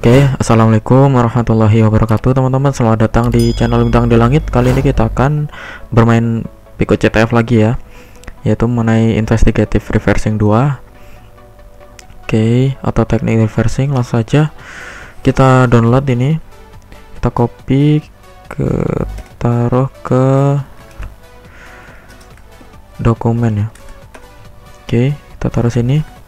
Oke, assalamualaikum warahmatullahi wabarakatuh teman-teman. Selamat datang di channel Bintang di Langit. Kali ini kita akan bermain PicoCTF lagi ya, yaitu mengenai investigative reversing 2. Oke, atau teknik reversing. Langsung saja kita download ini, kita copy ke taruh ke dokumen ya. Oke, kita taruh sini.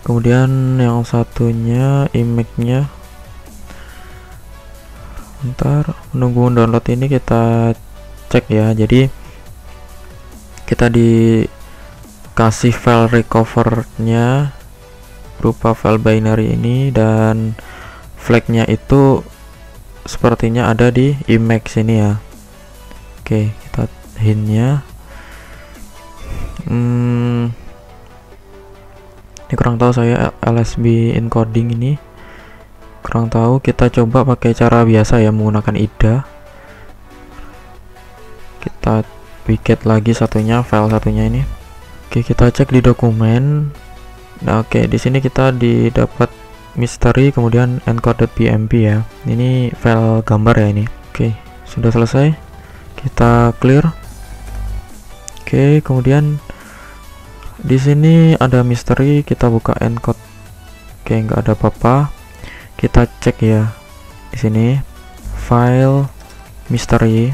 Kemudian yang satunya image-nya, ntar menunggu download ini kita cek ya. Jadi kita dikasih file recover-nya berupa file binary ini, dan flag-nya itu sepertinya ada di image ini ya. Oke, kita hint-nya. Ini kurang tahu saya, LSB encoding ini kurang tahu. Kita coba pakai cara biasa ya, menggunakan IDA. Kita piket lagi satunya, file satunya ini. Oke, kita cek di dokumen. Nah, oke, di sini kita didapat misteri, kemudian encode.bmp ya. Ini file gambar ya ini. Oke, sudah selesai. Kita clear. Oke, kemudian di sini ada misteri, kita buka encode. Oke, nggak ada apa-apa. Kita cek ya. Di sini file misteri.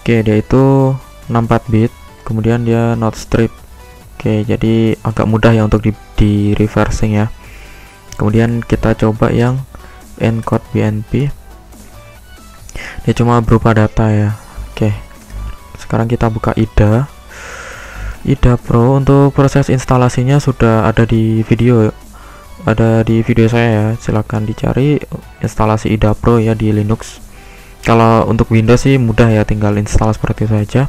Oke, dia itu 64 bit, kemudian dia not strip. Oke, jadi agak mudah ya untuk di reversing ya. Kemudian kita coba yang encode.bmp. Dia cuma berupa data ya. Oke. Sekarang kita buka IDA. IDA Pro. Untuk proses instalasinya sudah ada di video, saya ya, silahkan dicari instalasi IDA Pro ya di Linux. Kalau untuk Windows sih mudah ya, tinggal install seperti itu saja.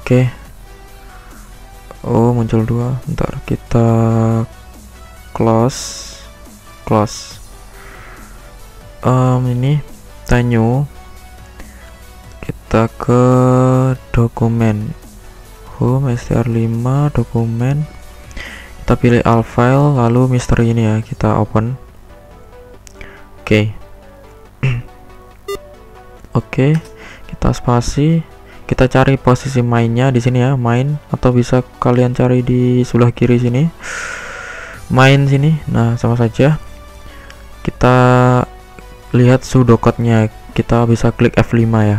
Oke. Oh, muncul dua, bentar kita close. Ini new, kita ke dokumen str5, dokumen, kita pilih all file, lalu misteri ini ya, kita open. Oke. Oke, kita spasi, kita cari posisi mainnya di sini ya, main, atau bisa kalian cari di sebelah kiri sini, main sini. Nah, sama saja kita lihat sudokotnya, kita bisa klik F5 ya.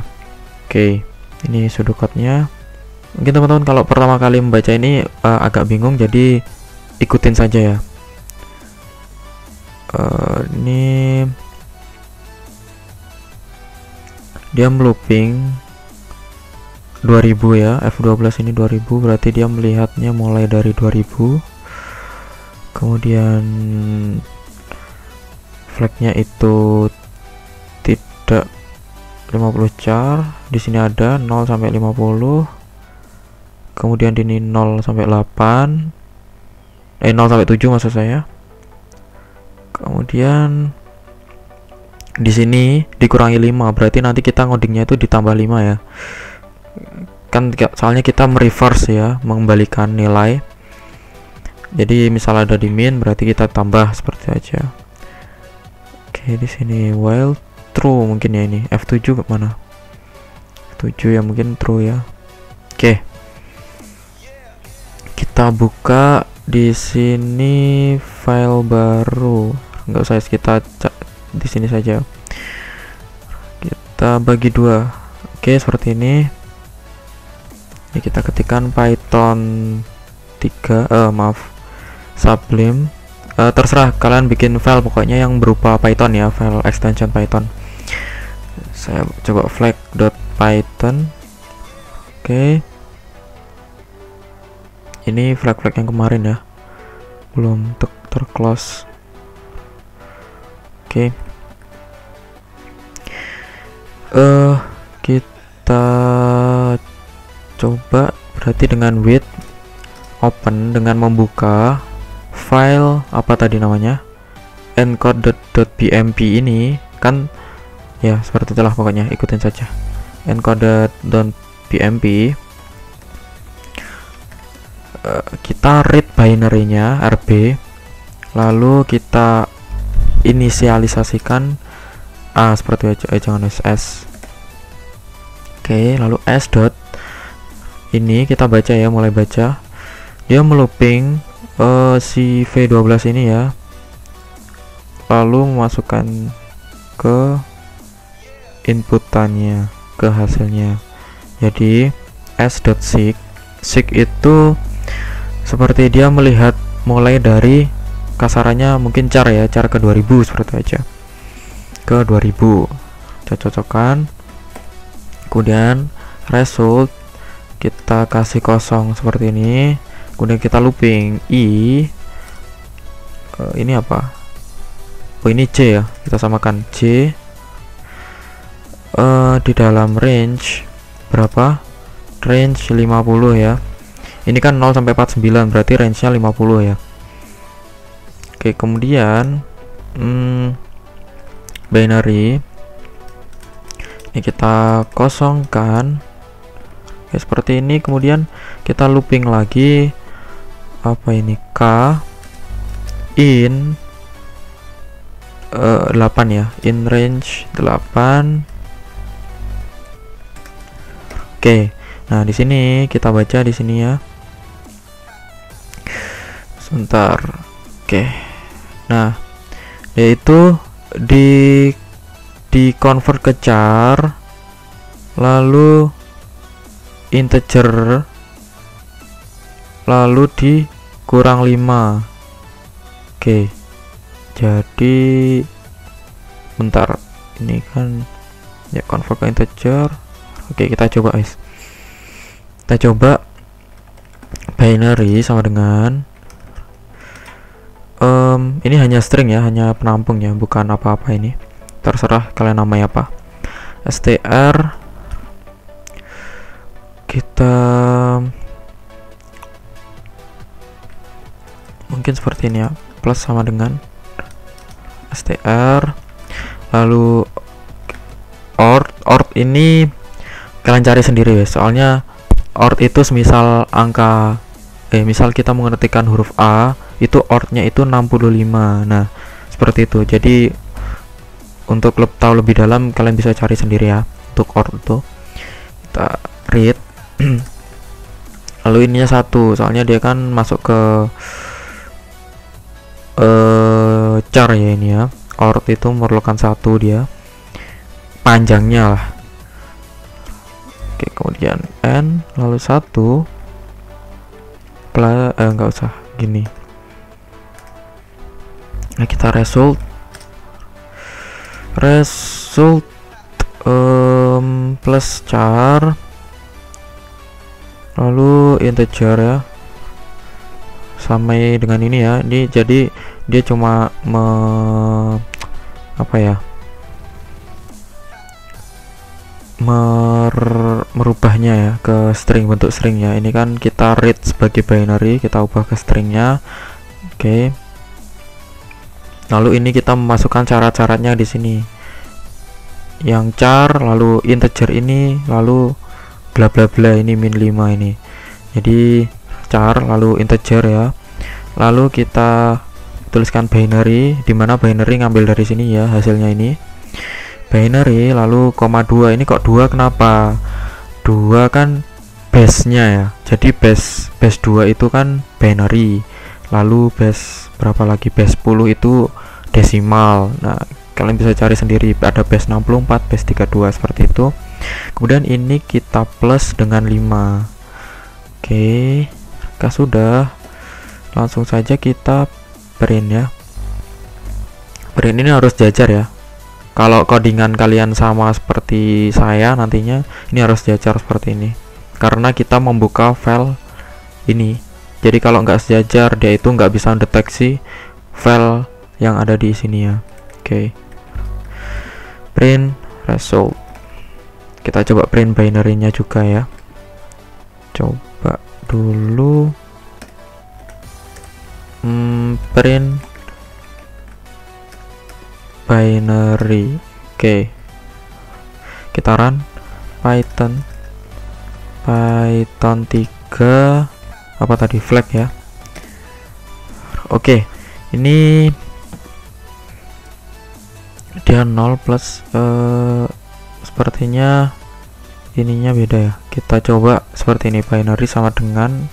Oke, ini sudokotnya. Mungkin teman-teman kalau pertama kali membaca ini agak bingung, jadi ikutin saja ya. Ini dia looping 2000 ya, F12 ini 2000, berarti dia melihatnya mulai dari 2000. Kemudian flagnya itu tidak 50 char, di sini ada 0 sampai 50. Kemudian ini 0 sampai 8, 0 sampai 7 maksud saya. Kemudian di sini dikurangi 5, berarti nanti kita ngodingnya itu ditambah 5 ya. Kan soalnya kita mereverse ya, mengembalikan nilai. Jadi misal ada di min, berarti kita tambah seperti aja. Oke, di sini while true mungkin ya ini. F7 kemana? F7 ya mungkin true ya. Oke. Kita buka di sini file baru, nggak usah, kita cek di sini saja, kita bagi dua. Oke, seperti ini. Ini kita ketikkan Python 3, maaf, Sublime, terserah kalian bikin file pokoknya yang berupa Python ya, file extension Python. Saya coba flag.python. Oke. Ini flag-flag yang kemarin ya, belum terclose. Oke. Kita coba berarti dengan width open, dengan membuka file apa tadi namanya, encode.bmp ini kan ya, seperti itulah pokoknya, ikutin saja encode.bmp. Kita read binary-nya, RB, lalu kita inisialisasikan A seperti jangan S. Oke, lalu S dot ini kita baca ya, mulai baca dia melooping si V12 ini ya, lalu memasukkan ke inputannya, ke hasilnya. Jadi s.seek itu seperti dia melihat mulai dari kasarannya mungkin char ya, char ke 2000 seperti aja, ke 2000 cocokkan, kemudian result kita kasih kosong seperti ini, kemudian kita looping i ini apa, oh ini c ya, kita samakan c di dalam range berapa, range 50 ya, ini kan 0 sampai 49 berarti range nya 50 ya. Oke, kemudian binary ini kita kosongkan ya, seperti ini, kemudian kita looping lagi apa ini, k in 8 ya, in range 8. Oke, nah di sini kita baca di sini ya. Sebentar. Oke. Nah, yaitu di convert ke char, lalu integer, lalu di kurang 5. Oke. Jadi bentar. Ini kan ya convert ke integer. Oke, kita coba guys, kita coba binary sama dengan ini hanya string ya, hanya penampung ya, bukan apa-apa, ini terserah kalian namanya apa, str kita mungkin seperti ini ya, plus sama dengan str, lalu ort ini kalian cari sendiri ya, soalnya ort itu semisal angka misal kita mengetikkan huruf A itu ortnya itu 65. Nah seperti itu, jadi untuk tahu lebih dalam kalian bisa cari sendiri ya untuk ort itu. Kita read lalu ininya 1 soalnya dia kan masuk ke char ya, ini ya ort itu memerlukan 1 dia panjangnya lah. Oke, kemudian n lalu 1 enggak usah gini. Nah, kita result plus char lalu integer ya, sampai dengan ini ya. Ini jadi dia cuma apa ya, merubahnya ya ke string, bentuk string ya. Ini kan kita read sebagai binary, kita ubah ke stringnya. Oke. Lalu ini kita memasukkan syarat-syaratnya di sini. Yang char, lalu integer ini, lalu bla bla bla ini min 5 ini. Jadi char lalu integer ya. Lalu kita tuliskan binary, dimana binary ngambil dari sini ya hasilnya ini. Binary lalu koma 2 ini, kok 2 kenapa? 2 kan base nya ya, jadi base 2 itu kan binary, lalu base berapa lagi, base 10 itu desimal. Nah kalian bisa cari sendiri, ada base 64, base 32 seperti itu. Kemudian ini kita plus dengan 5. Oke, jika sudah langsung saja kita print ya. Print ini harus jajar ya, kalau codingan kalian sama seperti saya nantinya ini harus sejajar seperti ini, karena kita membuka file ini. Jadi kalau nggak sejajar dia itu nggak bisa mendeteksi file yang ada di sini ya. Oke. Print result, kita coba print binary-nya juga ya, coba dulu print binary. Oke. Kita run python 3 apa tadi, flag ya. Oke, ini dia 0 plus sepertinya ininya beda ya. Kita coba seperti ini, binary sama dengan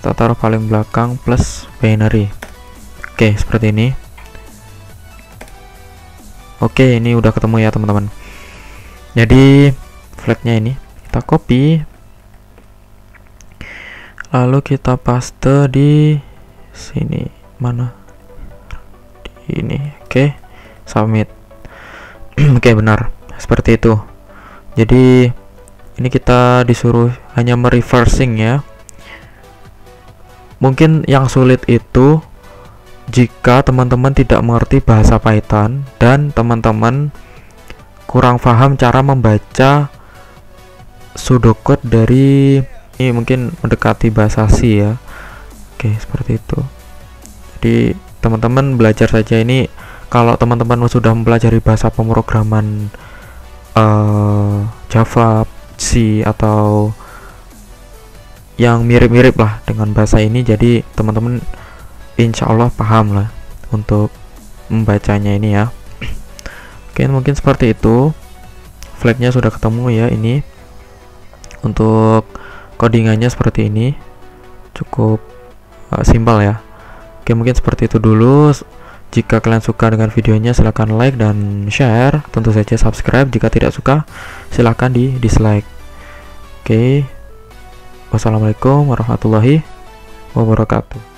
kita taruh paling belakang plus binary. Oke, seperti ini. Oke, ini udah ketemu ya teman-teman. Jadi flagnya ini kita copy, lalu kita paste di sini, mana di ini. Oke, submit. Oke, benar seperti itu. Jadi ini kita disuruh hanya mereversing ya. Mungkin yang sulit itu jika teman-teman tidak mengerti bahasa Python dan teman-teman kurang paham cara membaca pseudocode dari ini, mungkin mendekati bahasa C ya. Oke, seperti itu. Jadi teman-teman belajar saja ini. Kalau teman-teman sudah mempelajari bahasa pemrograman Java, C atau yang mirip-mirip lah dengan bahasa ini, jadi teman-teman insya Allah paham lah untuk membacanya ini ya. Oke, mungkin seperti itu. Flagnya sudah ketemu ya. Ini untuk codingannya seperti ini, cukup simpel ya. Oke, mungkin seperti itu dulu. Jika kalian suka dengan videonya, silahkan like dan share. Tentu saja subscribe. Jika tidak suka, silahkan di dislike. Oke. Wassalamualaikum warahmatullahi wabarakatuh.